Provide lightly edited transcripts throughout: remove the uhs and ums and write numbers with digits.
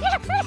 Yeah.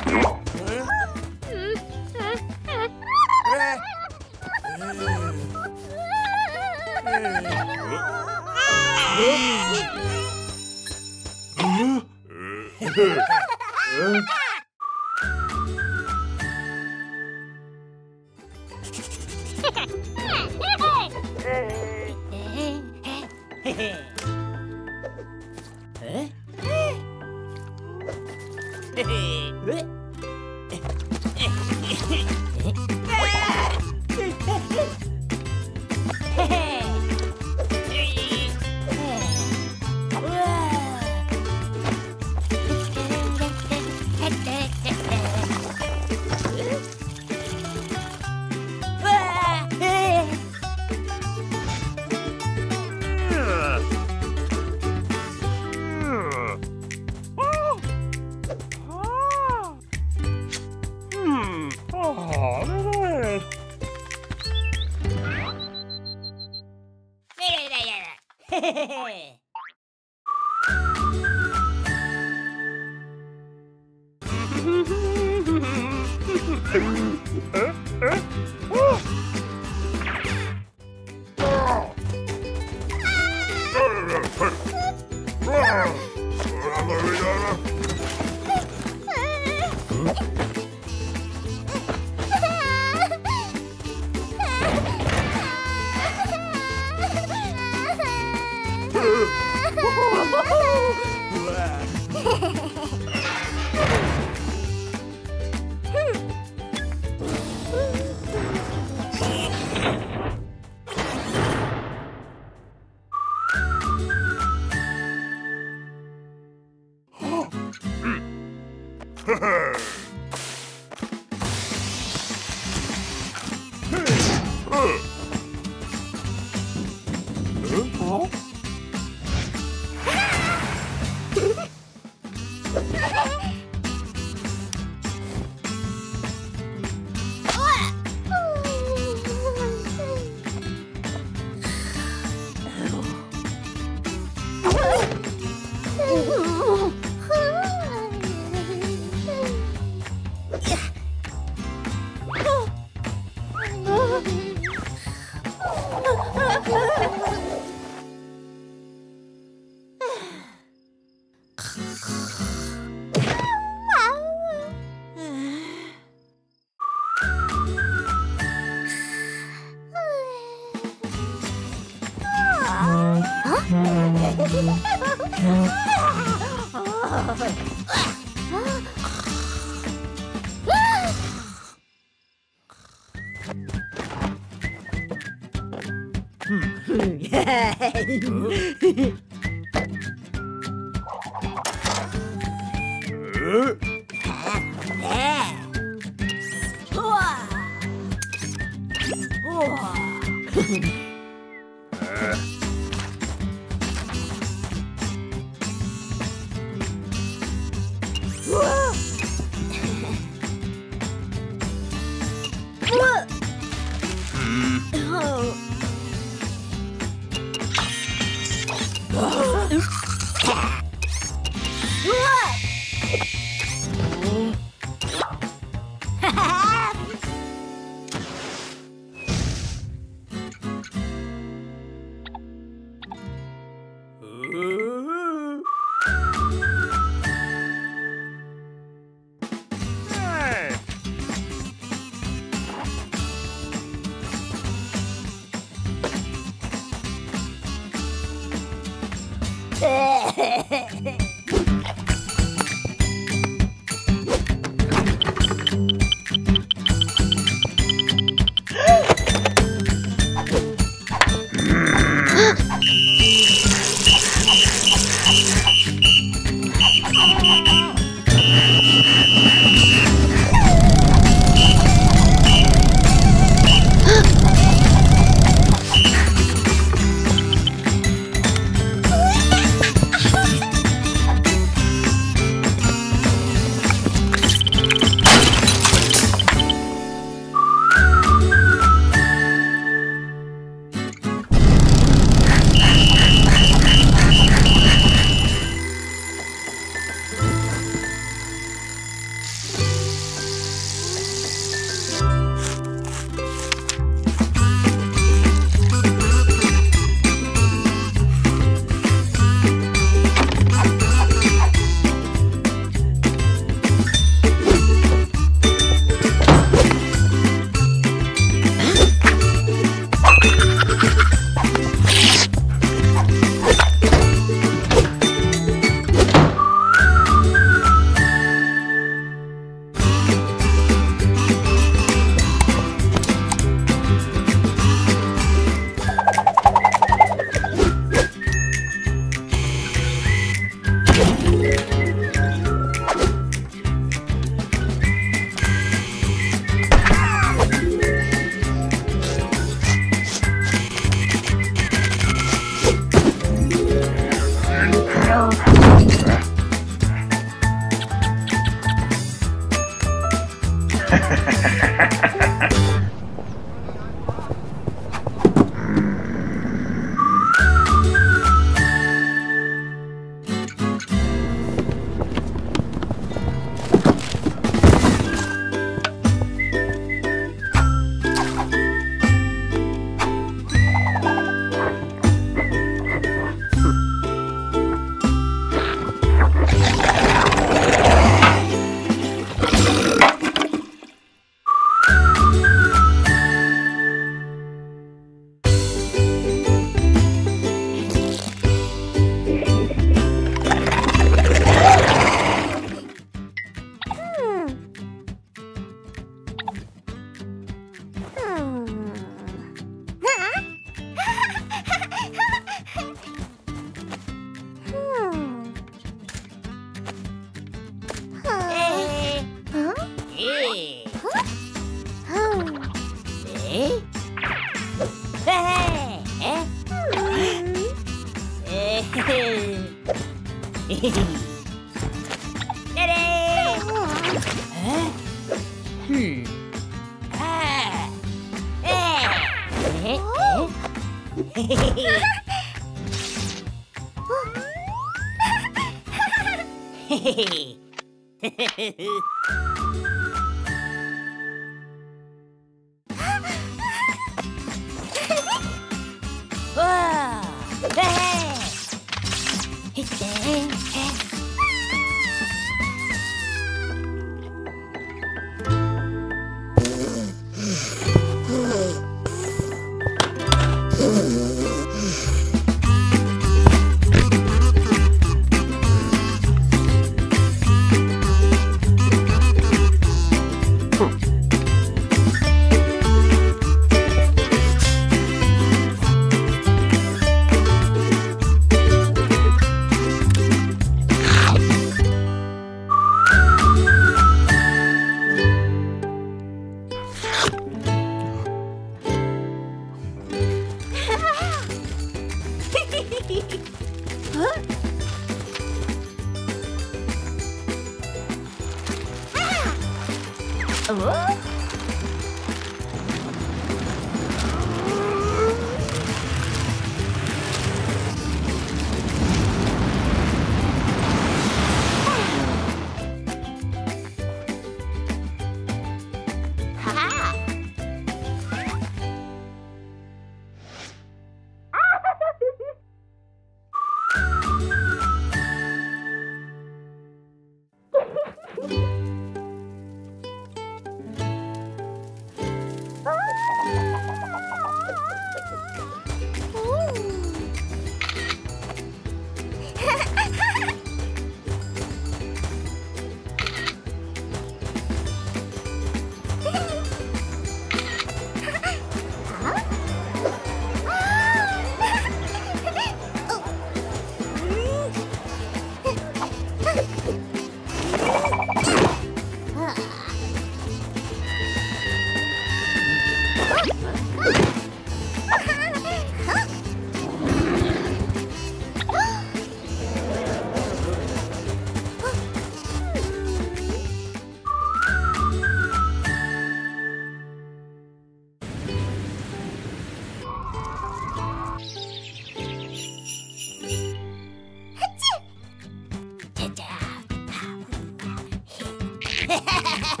Oh?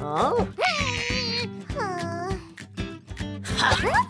Huh? Oh. Oh. Oh.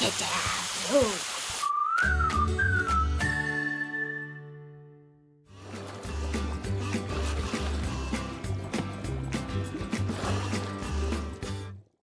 Get down.